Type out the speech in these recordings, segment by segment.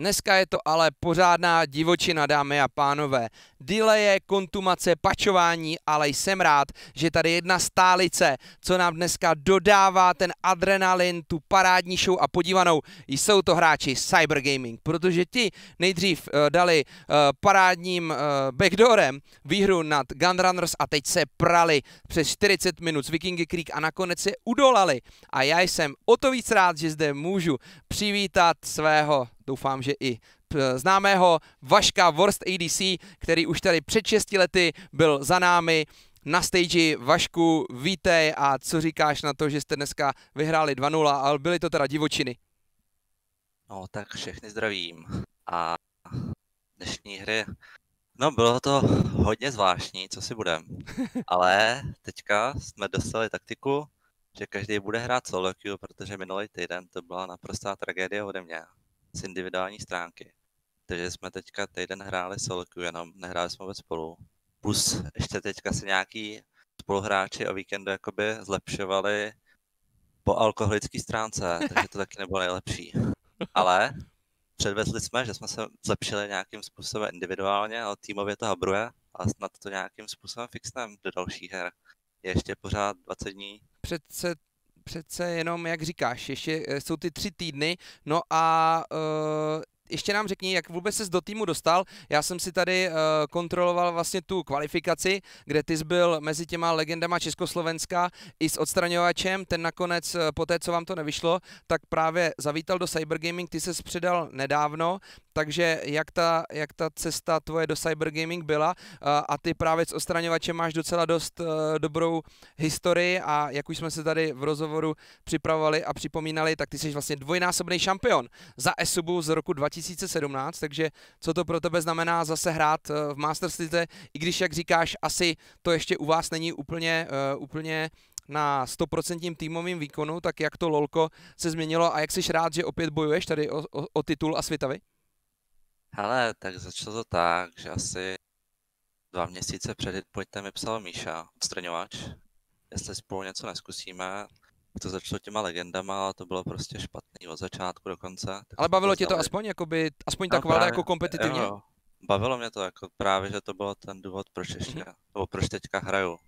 Dneska je to ale pořádná divočina, dámy a pánové. Delaye, kontumace, pačování, ale jsem rád, že tady jedna stálice, co nám dneska dodává ten adrenalin, tu parádní show a podívanou, jsou to hráči Cyber Gaming, protože ti nejdřív dali parádním backdoorem výhru nad Gunrunners a teď se prali přes 40 minut s Vikingy Creek a nakonec se udolali. A já jsem o to víc rád, že zde můžu přivítat svého, doufám, že i známého Vaška Worst ADC, který už tady před 6 lety byl za námi na stage. Vašku, vítej a co říkáš na to, že jste dneska vyhráli 2-0, ale byly to teda divočiny? No tak všechny zdravím a dnešní hry, no bylo to hodně zvláštní, co si budem, ale teďka jsme dostali taktiku, že každý bude hrát solo queue, protože minulý týden to byla naprostá tragédie ode mě z individuální stránky. Takže jsme teďka týden hráli solo queue, jenom nehráli jsme vůbec spolu. Plus ještě teďka se nějaký spoluhráči o víkendu jakoby zlepšovali po alkoholické stránce, takže to taky nebylo nejlepší. Ale předvezli jsme, že jsme se zlepšili nějakým způsobem individuálně, ale týmově to habruje a snad to nějakým způsobem fixneme do dalších her. Je ještě pořád 20 dní. Přece jenom, jak říkáš, ještě jsou ty 3 týdny, no a ještě nám řekni, jak vůbec ses do týmu dostal. Já jsem si tady kontroloval vlastně tu kvalifikaci, kde ty jsi byl mezi těma legendama Československa i s odstraňovačem, ten nakonec po té, co vám to nevyšlo, tak právě zavítal do Cyber Gaming, ty ses předal nedávno, takže jak ta cesta tvoje do Cyber Gaming byla a ty právě s odstraňovačem máš docela dost dobrou historii a jak už jsme se tady v rozhovoru připravovali a připomínali, tak ty jsi vlastně dvojnásobný šampion za eSubu z roku 2017, takže co to pro tebe znamená zase hrát v Masters lize, i když, jak říkáš, asi to ještě u vás není úplně na 100% týmovým výkonu, tak jak to lolko se změnilo a jak jsi rád, že opět bojuješ tady o titul a svitavy? Hele, tak začalo to tak, že asi 2 měsíce před hitpointem mi psal Míša, odstraňovač, jestli spolu něco neskusíme. To začalo těma legendama, ale to bylo prostě špatný od začátku do konce. Ale bavilo tě to aspoň, jakoby, aspoň no, tak válda jako kompetitivně? Jo, bavilo mě to, jako právě, že to byl ten důvod, proč ještě, nebo proč teďka hraju.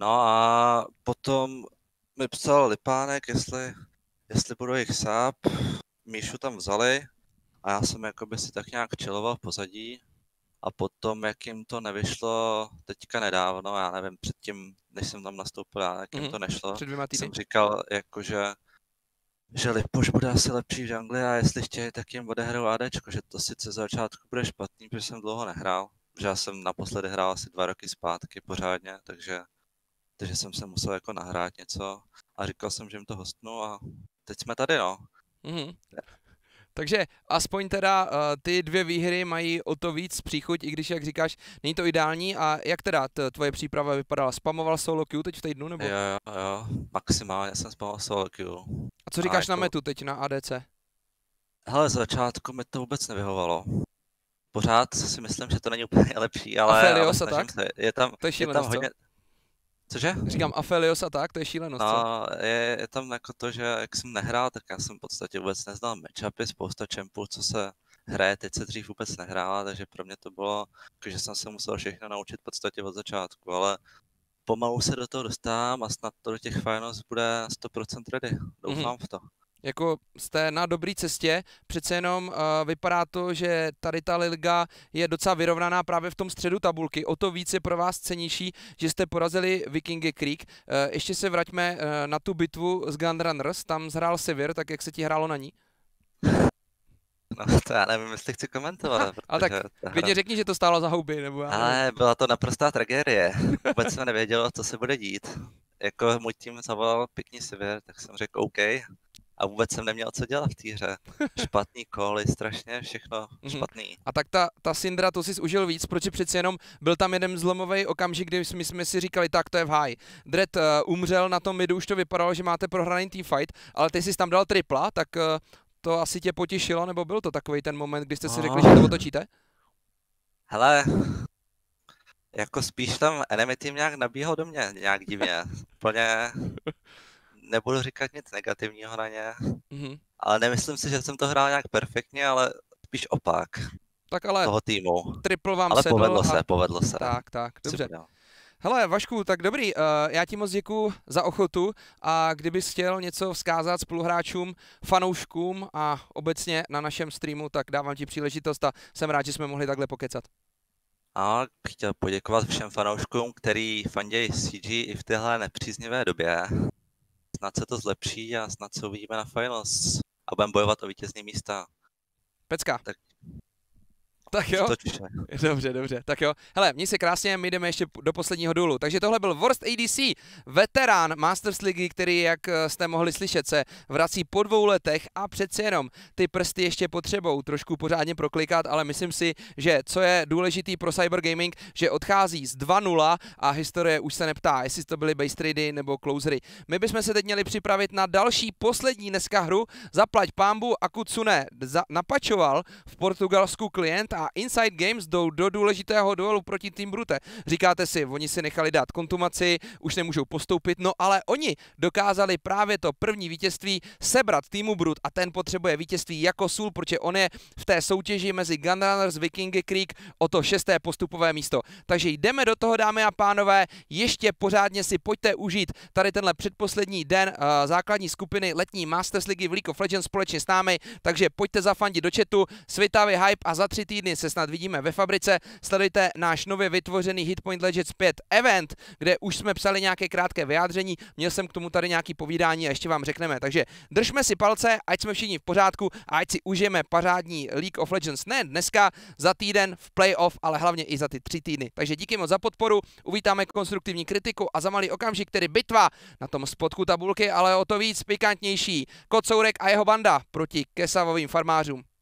No a potom mi psal Lipánek, jestli budu jich sáp, Míšu tam vzali a já jsem jakoby si tak nějak chilloval v pozadí. A potom, jak jim to nevyšlo teďka nedávno, já nevím, předtím, než jsem tam nastoupil, jak jim to nešlo, jsem říkal, jakože, že Lipoš bude asi lepší v džungli a jestli chtějí, tak jim odehrou ADčko, že to sice za začátku bude špatný, protože jsem dlouho nehrál, že já jsem naposledy hrál asi 2 roky zpátky pořádně, takže jsem se musel jako nahrát něco a říkal jsem, že jim to hostnu a teď jsme tady, no. Takže aspoň teda ty 2 výhry mají o to víc příchuť, i když, jak říkáš, není to ideální. A jak teda tvoje příprava vypadala? Spamoval solo queue teď v týdnu, nebo? Jo, maximálně jsem spamoval solo queue. A co říkáš na metu teď na ADC? Hele, z začátku mi to vůbec nevyhovalo. Pořád si myslím, že to není úplně nejlepší, ale... Aphelios a tak? To je šílenost, co? Cože? Říkám Aphelios a tak, to je šílenost. No, je tam jako to, že jak jsem nehrál, tak já jsem v podstatě vůbec neznal matchupy, spousta čempů, co se hraje, teď se dřív vůbec nehrála, takže pro mě to bylo, že jsem se musel všechno naučit v podstatě od začátku, ale pomalu se do toho dostám a snad to do těch finals bude 100% ready, doufám v to. Jako jste na dobré cestě, přece jenom vypadá to, že tady ta liga je docela vyrovnaná právě v tom středu tabulky. O to víc je pro vás cenější, že jste porazili Vikingy Creek. Ještě se vraťme na tu bitvu s Gunrunners, tam zhrál Sivir, tak jak se ti hrálo na ní? No to já nevím, jestli chci komentovat. Ale tak klidně řekni, že to stálo za houby, nebo já nevím. Ale byla to naprostá tragédie, vůbec jsem nevěděl, co se bude dít. Jako můj tým zavolal pěkný Sivir, tak jsem řekl OK. A vůbec jsem neměl co dělat v té hře. Špatný koly, strašně všechno špatný. A tak ta Syndra, to jsi užil víc, protože přeci jenom byl tam jeden zlomový okamžik, kdy my jsme si říkali, tak to je v háji. Dredd umřel na tom midu, už to vypadalo, že máte prohraný teamfight, ale ty jsi tam dal tripla, tak to asi tě potěšilo, nebo byl to takový ten moment, kdy jste si řekli, že to otočíte? Hele, jako spíš tam enemy team nějak nabíhal do mě, nějak divně. Plně... Nebudu říkat nic negativního na ně, ale nemyslím si, že jsem to hrál nějak perfektně, ale spíš opak. Tak ale toho týmu. Triple vám ale sedl. Ale povedlo se. Tak, tak, dobře. Hele, Vašku, tak dobrý, já ti moc děkuju za ochotu a kdybys chtěl něco vzkázat spoluhráčům, fanouškům a obecně na našem streamu, tak dávám ti příležitost a jsem rád, že jsme mohli takhle pokecat. A chtěl poděkovat všem fanouškům, který fandějí CG i v téhle nepříznivé době. Snad se to zlepší a snad se uvidíme na finals a budeme bojovat o vítězné místa. Pecka. Tak jo, dobře, dobře, tak jo. Hele, měj se krásně, my jdeme ještě do posledního důlu. Takže tohle byl Worst ADC, veterán Masters ligy, který, jak jste mohli slyšet, se vrací po 2 letech a přeci jenom ty prsty ještě potřebou trošku pořádně proklikat, ale myslím si, že co je důležitý pro Cyber Gaming, že odchází z 2-0 a historie už se neptá, jestli to byly base trady nebo closery. My bychom se teď měli připravit na další, poslední dneska hru. Zaplať pámbu, Akutsune napačoval v Portugalsku klient a Inside Games jdou do důležitého duelu proti tým Brute. Říkáte si, oni si nechali dát kontumaci, už nemůžou postoupit, no ale oni dokázali právě to první vítězství sebrat týmu Brute a ten potřebuje vítězství jako sůl, protože on je v té soutěži mezi Gunrunners, Vikingy Creek o to 6. postupové místo. Takže jdeme do toho, dámy a pánové, ještě pořádně si pojďte užít tady tenhle předposlední den základní skupiny letní Masters ligy v League of Legends společně s námi, takže pojďte zafandit do chatu, svitavý hype a za 3 týdny se snad vidíme ve fabrice, sledujte náš nově vytvořený Hitpoint Legends 5 event, kde už jsme psali nějaké krátké vyjádření, měl jsem k tomu tady nějaké povídání a ještě vám řekneme, takže držme si palce, ať jsme všichni v pořádku a ať si užijeme pařádní League of Legends, ne dneska, za týden v playoff, ale hlavně i za ty 3 týdny. Takže díky moc za podporu, uvítáme konstruktivní kritiku a za malý okamžik tedy bitva na tom spodku tabulky, ale o to víc pikantnější. Kocourek a jeho banda proti kesavovým farmářům.